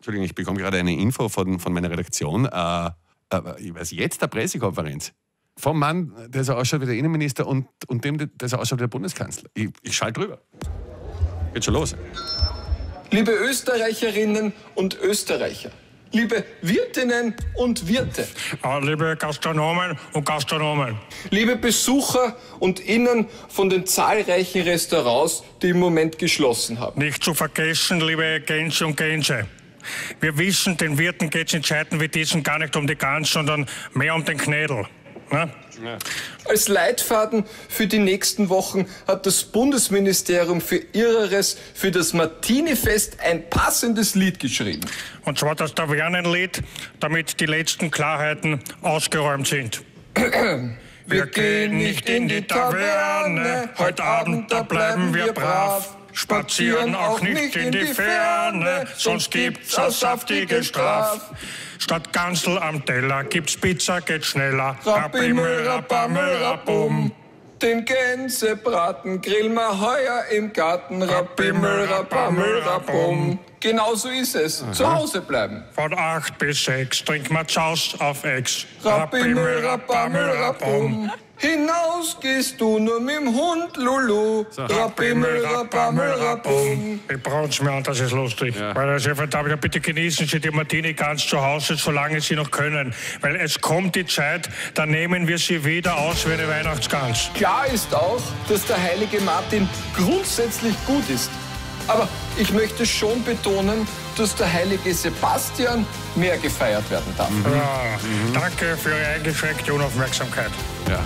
Entschuldigung, ich bekomme gerade eine Info von meiner Redaktion. Ich weiß jetzt, der Pressekonferenz. Vom Mann, der so ausschaut wie der Innenminister und dem, der so ausschaut wie der Bundeskanzler. Ich schalte drüber. Geht schon los. Liebe Österreicherinnen und Österreicher, liebe Wirtinnen und Wirte, liebe Gastronomen und Gastronomen, liebe Besucher und Innen von den zahlreichen Restaurants, die im Moment geschlossen haben. Nicht zu vergessen, liebe Gänsche und Gänsche. Wir wissen, den Wirten geht es in Zeiten wie diesen gar nicht um die Gans, sondern mehr um den Knädel. Na? Ja. Als Leitfaden für die nächsten Wochen hat das Bundesministerium für Irreres für das Martinifest ein passendes Lied geschrieben. Und zwar das Tavernenlied, damit die letzten Klarheiten ausgeräumt sind. Wir gehen nicht in die Taverne, heute Abend, da bleiben wir brav. Spazieren auch nicht in die Ferne, sonst gibt's eine saftige Straf. Statt Gansel am Teller gibt's Pizza, geht schneller. Rappimmel, rappammel, rappum. Den Gänsebraten grillen wir heuer im Garten. Rappimmel, rappammel, rappum. Genau so ist es. Aha. Zu Hause bleiben. Von 8 bis 6 trinken wir Schaus auf Ex. Rappimmel, rappammel, rappum. Hinaus gehst du nur mit dem Hund, Lulu. So. Rappimmel, rappammel, rappum. Ich braun's mir an, das ist lustig. Ja. Weil der Chef hat gesagt, bitte genießen Sie die Martini ganz zu Hause, solange Sie noch können. Weil es kommt die Zeit, da nehmen wir sie wieder aus wie eine Weihnachtsgans. Klar ist auch, dass der heilige Martin grundsätzlich gut ist. Aber ich möchte schon betonen, dass der heilige Sebastian mehr gefeiert werden darf. Mhm. Ja, danke für Ihre eingeschränkte Unaufmerksamkeit. Ja.